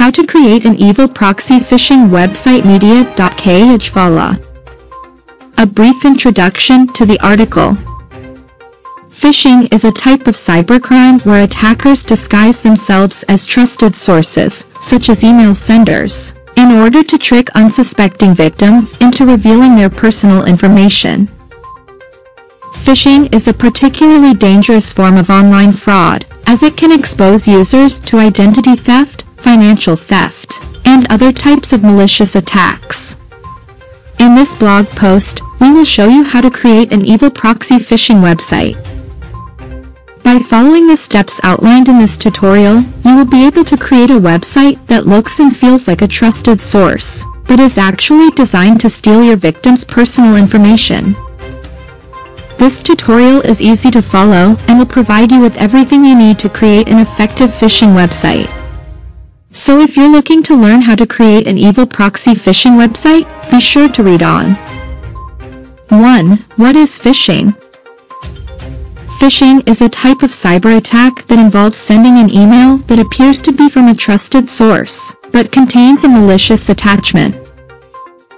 How to create an evil proxy phishing website. Media.Kjwala. A brief introduction to the article. Phishing is a type of cybercrime where attackers disguise themselves as trusted sources, such as email senders, in order to trick unsuspecting victims into revealing their personal information. Phishing is a particularly dangerous form of online fraud, as it can expose users to identity theft, financial theft, and other types of malicious attacks. In this blog post, we will show you how to create an evil proxy phishing website. By following the steps outlined in this tutorial, you will be able to create a website that looks and feels like a trusted source, but is actually designed to steal your victim's personal information. This tutorial is easy to follow and will provide you with everything you need to create an effective phishing website. So if you're looking to learn how to create an evil proxy phishing website, be sure to read on. 1. What is phishing? Phishing is a type of cyber attack that involves sending an email that appears to be from a trusted source, but contains a malicious attachment.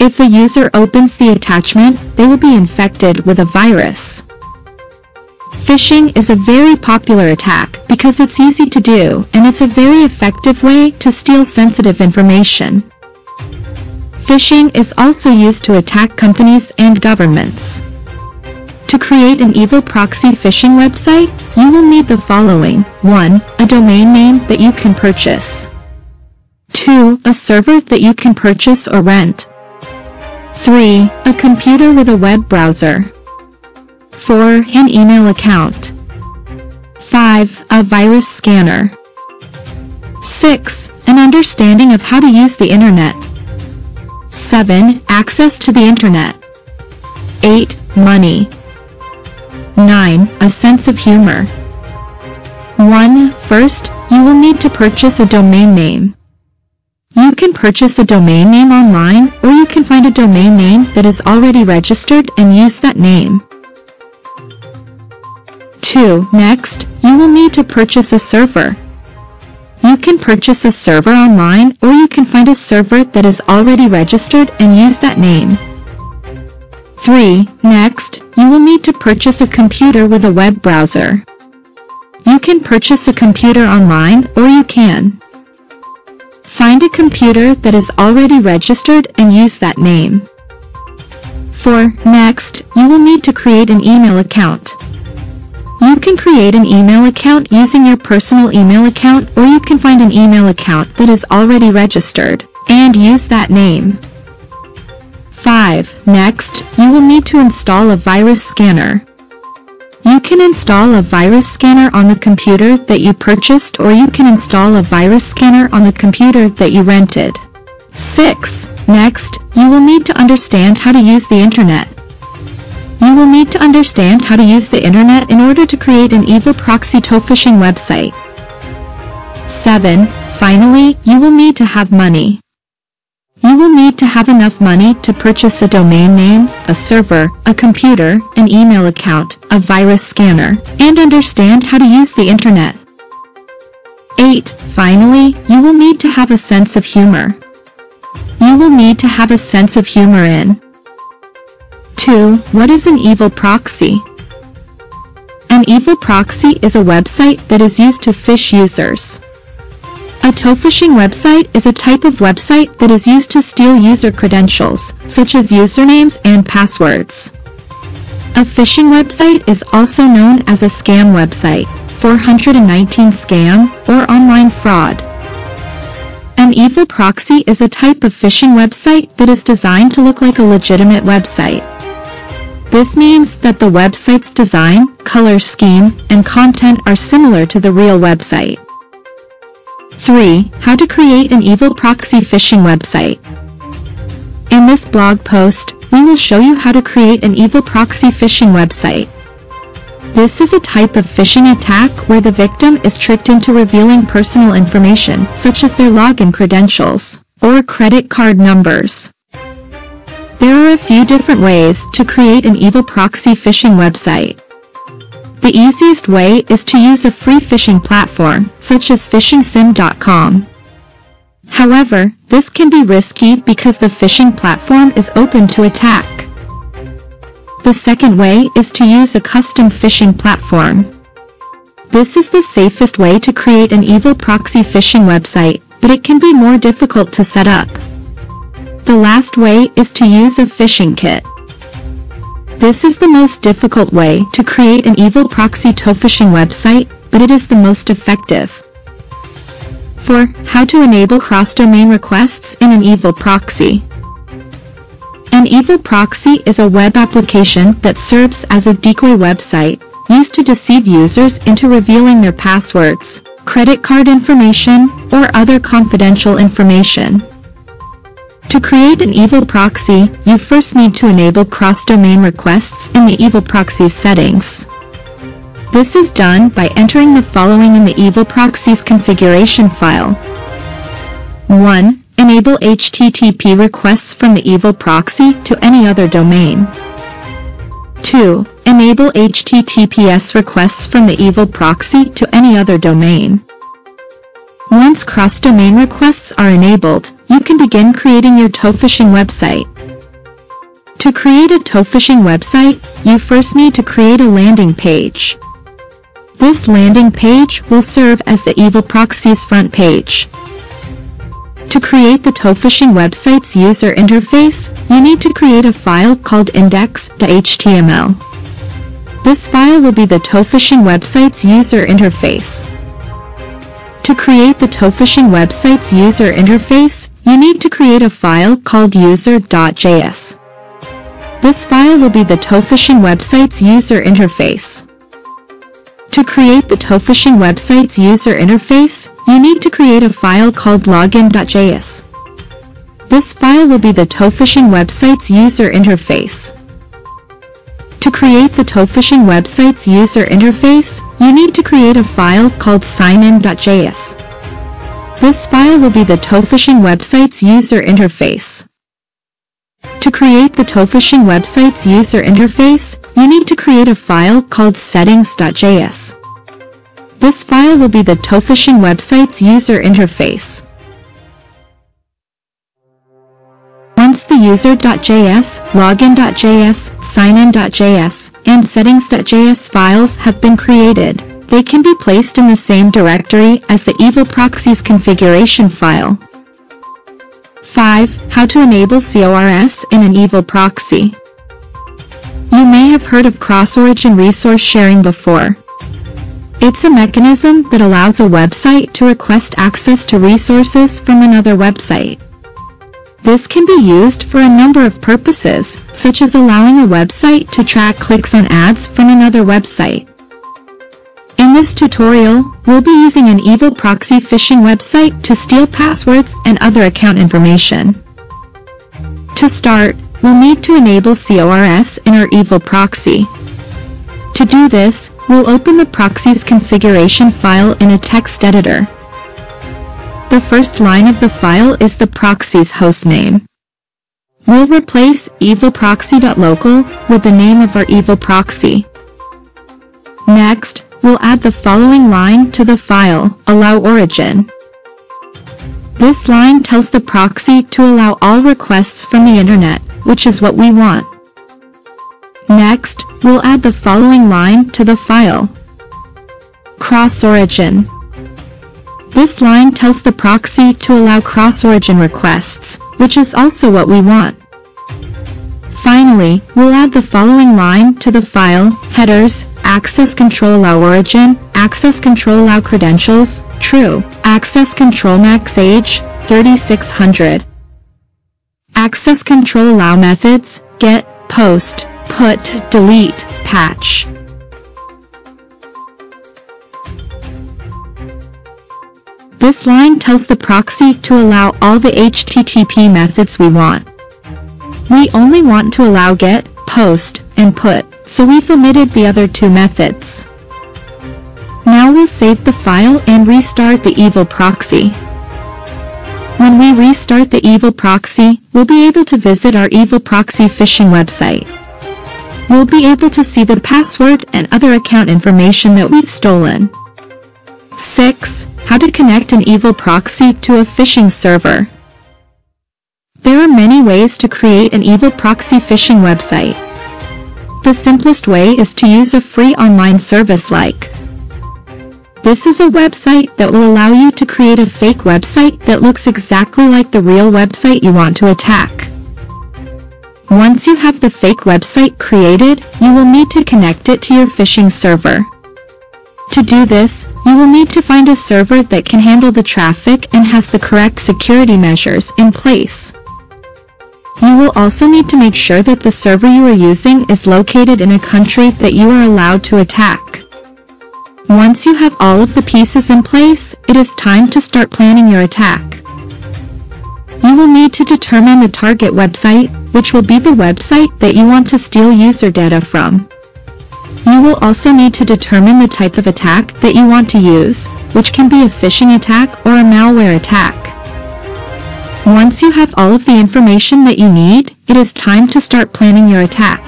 If the user opens the attachment, they will be infected with a virus. Phishing is a very popular attack because it's easy to do, and it's a very effective way to steal sensitive information. Phishing is also used to attack companies and governments. To create an evil proxy phishing website, you will need the following. 1. A domain name that you can purchase. 2. A server that you can purchase or rent. 3. A computer with a web browser. 4. An email account. 5. A virus scanner. 6. An understanding of how to use the internet. 7. Access to the internet. 8. Money. 9. A sense of humor. 1. First, you will need to purchase a domain name. You can purchase a domain name online, or you can find a domain name that is already registered and use that name. 2. Next, you will need to purchase a server. You can purchase a server online, or you can find a server that is already registered and use that name. 3. Next, you will need to purchase a computer with a web browser. You can purchase a computer online, or you can find a computer that is already registered and use that name. 4. Next, you will need to create an email account. You can create an email account using your personal email account, or you can find an email account that is already registered and use that name. 5. Next, you will need to install a virus scanner. You can install a virus scanner on the computer that you purchased, or you can install a virus scanner on the computer that you rented. 6. Next, you will need to understand how to use the internet. You will need to understand how to use the internet in order to create an evil proxy phishing website. 7. Finally, you will need to have money. You will need to have enough money to purchase a domain name, a server, a computer, an email account, a virus scanner, and understand how to use the internet. 8. Finally, you will need to have a sense of humor. You will need to have a sense of humor in. 2. What is an evil proxy? An evil proxy is a website that is used to phish users. A phishing website is a type of website that is used to steal user credentials, such as usernames and passwords. A phishing website is also known as a scam website, 419 scam, or online fraud. An evil proxy is a type of phishing website that is designed to look like a legitimate website. This means that the website's design, color scheme, and content are similar to the real website. 3. How to create an evil proxy phishing website. In this blog post, we will show you how to create an evil proxy phishing website. This is a type of phishing attack where the victim is tricked into revealing personal information, such as their login credentials or credit card numbers. There are a few different ways to create an evil proxy phishing website. The easiest way is to use a free phishing platform, such as phishingsim.com. However, this can be risky because the phishing platform is open to attack. The second way is to use a custom phishing platform. This is the safest way to create an EvilProxy phishing website, but it can be more difficult to set up. The last way is to use a phishing kit. This is the most difficult way to create an EvilProxy phishing website, but it is the most effective. For how to enable cross-domain requests in an EvilProxy. An EvilProxy is a web application that serves as a decoy website, used to deceive users into revealing their passwords, credit card information, or other confidential information. To create an EvilProxy, you first need to enable cross-domain requests in the EvilProxy settings. This is done by entering the following in the EvilProxy's configuration file. 1. Enable HTTP requests from the EvilProxy to any other domain. 2. Enable HTTPS requests from the EvilProxy to any other domain. Once cross-domain requests are enabled, you can begin creating your phishing website. To create a phishing website, you first need to create a landing page. This landing page will serve as the EvilProxy's front page. To create the phishing website's user interface, you need to create a file called index.html. This file will be the phishing website's user interface. To create the phishing website's user interface, you need to create a file called user.js. This file will be the phishing website's user interface. To create the phishing website's user interface, you need to create a file called login.js. This file will be the phishing website's user interface. To create the phishing website's user interface, you need to create a file called signin.js. This file will be the phishing website's user interface. To create the phishing website's user interface, you need to create a file called settings.js. This file will be the phishing website's user interface. Once the user.js, login.js, signin.js, and settings.js files have been created, they can be placed in the same directory as the EvilProxy's configuration file. 5. How to enable CORS in an EvilProxy. You may have heard of cross-origin resource sharing before. It's a mechanism that allows a website to request access to resources from another website. This can be used for a number of purposes, such as allowing a website to track clicks on ads from another website. In this tutorial, we'll be using an EvilProxy phishing website to steal passwords and other account information. To start, we'll need to enable CORS in our EvilProxy. To do this, we'll open the proxy's configuration file in a text editor. The first line of the file is the proxy's hostname. We'll replace evilproxy.local with the name of our EvilProxy. Next, we'll add the following line to the file, allow origin. This line tells the proxy to allow all requests from the internet, which is what we want. Next, we'll add the following line to the file, cross-origin. This line tells the proxy to allow cross-origin requests, which is also what we want. Finally, we'll add the following line to the file, headers, access control allow origin, access control allow credentials, true, access control max age, 3600. Access control allow methods, get, post, put, delete, patch. This line tells the proxy to allow all the HTTP methods we want. We only want to allow get, post, and put, so we've omitted the other two methods. Now we'll save the file and restart the EvilProxy. When we restart the EvilProxy, we'll be able to visit our EvilProxy phishing website. We'll be able to see the password and other account information that we've stolen. 6. How to connect an evil proxy to a phishing server. There are many ways to create an evil proxy phishing website. The simplest way is to use a free online service like this is a website that will allow you to create a fake website that looks exactly like the real website you want to attack. Once you have the fake website created, you will need to connect it to your phishing server. To do this, you will need to find a server that can handle the traffic and has the correct security measures in place. You will also need to make sure that the server you are using is located in a country that you are allowed to attack. Once you have all of the pieces in place, it is time to start planning your attack. You will need to determine the target website, which will be the website that you want to steal user data from. You will also need to determine the type of attack that you want to use, which can be a phishing attack or a malware attack. Once you have all of the information that you need, it is time to start planning your attack.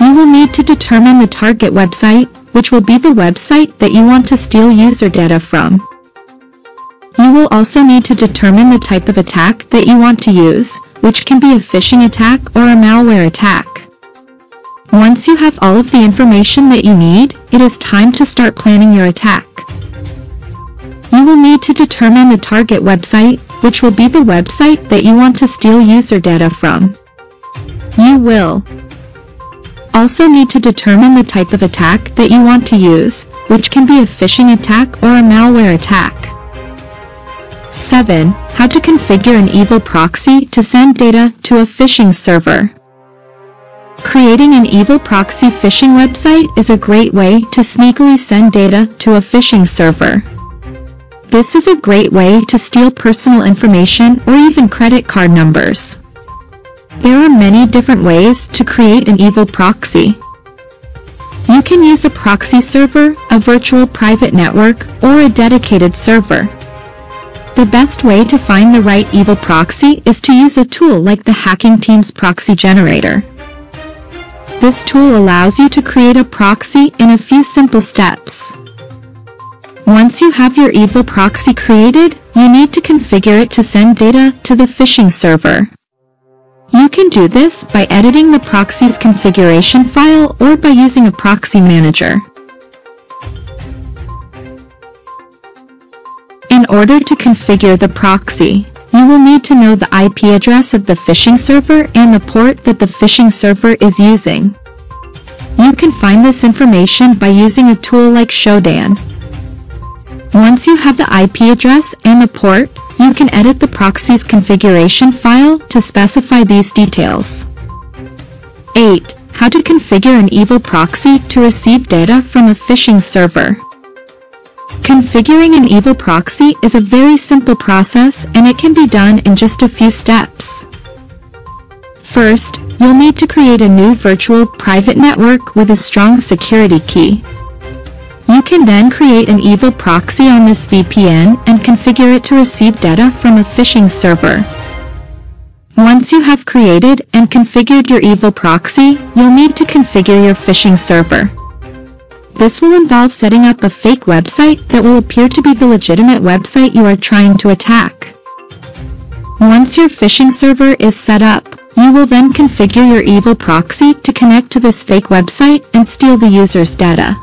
You will need to determine the target website, which will be the website that you want to steal user data from. You will also need to determine the type of attack that you want to use, which can be a phishing attack or a malware attack. Once you have all of the information that you need, it is time to start planning your attack. You will need to determine the target website, which will be the website that you want to steal user data from. You will also need to determine the type of attack that you want to use, which can be a phishing attack or a malware attack. 7. How to configure an evil proxy to send data to a phishing server. Creating an evil proxy phishing website is a great way to sneakily send data to a phishing server. This is a great way to steal personal information or even credit card numbers. There are many different ways to create an evil proxy. You can use a proxy server, a virtual private network, or a dedicated server. The best way to find the right evil proxy is to use a tool like the Hacking Team's proxy generator. This tool allows you to create a proxy in a few simple steps. Once you have your evil proxy created, you need to configure it to send data to the phishing server. You can do this by editing the proxy's configuration file or by using a proxy manager. In order to configure the proxy, you will need to know the IP address of the phishing server and the port that the phishing server is using. You can find this information by using a tool like Shodan. Once you have the IP address and the port, you can edit the proxy's configuration file to specify these details. 8. How to configure an evil proxy to receive data from a phishing server. Configuring an evil proxy is a very simple process and it can be done in just a few steps. First, you'll need to create a new virtual private network with a strong security key. You can then create an evil proxy on this VPN and configure it to receive data from a phishing server. Once you have created and configured your evil proxy, you'll need to configure your phishing server. This will involve setting up a fake website that will appear to be the legitimate website you are trying to attack. Once your phishing server is set up, you will then configure your evil proxy to connect to this fake website and steal the user's data.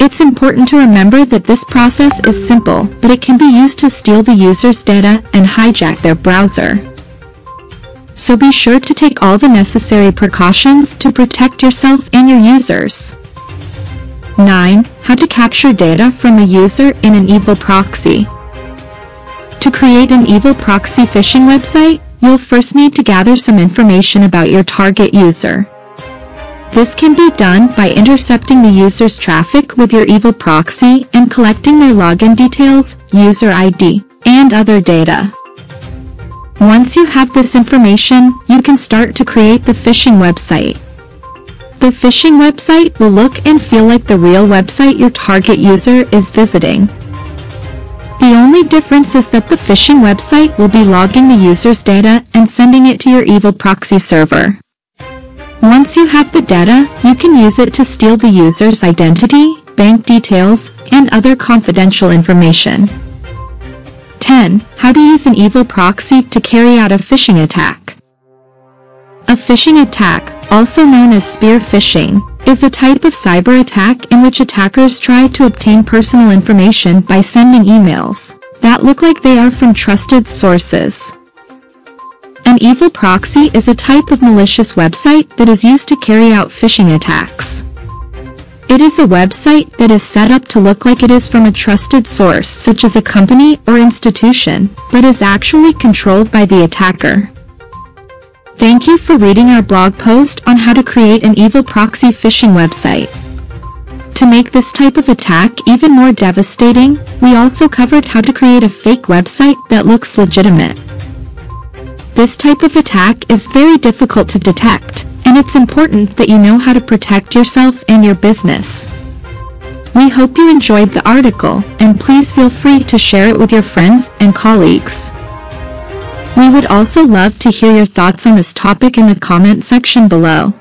It's important to remember that this process is simple, but it can be used to steal the user's data and hijack their browser. So be sure to take all the necessary precautions to protect yourself and your users. 9. How to capture data from a user in an evil proxy. To create an evil proxy phishing website, you'll first need to gather some information about your target user. This can be done by intercepting the user's traffic with your evil proxy and collecting their login details, user ID, and other data. Once you have this information, you can start to create the phishing website. The phishing website will look and feel like the real website your target user is visiting. The only difference is that the phishing website will be logging the user's data and sending it to your evil proxy server. Once you have the data, you can use it to steal the user's identity, bank details, and other confidential information. 10. How to use an evil proxy to carry out a phishing attack. A phishing attack, also known as spear phishing, is a type of cyber attack in which attackers try to obtain personal information by sending emails that look like they are from trusted sources. An evil proxy is a type of malicious website that is used to carry out phishing attacks. It is a website that is set up to look like it is from a trusted source such as a company or institution, but is actually controlled by the attacker. Thank you for reading our blog post on how to create an evil proxy phishing website. To make this type of attack even more devastating, we also covered how to create a fake website that looks legitimate. This type of attack is very difficult to detect, and it's important that you know how to protect yourself and your business. We hope you enjoyed the article, and please feel free to share it with your friends and colleagues. We would also love to hear your thoughts on this topic in the comment section below.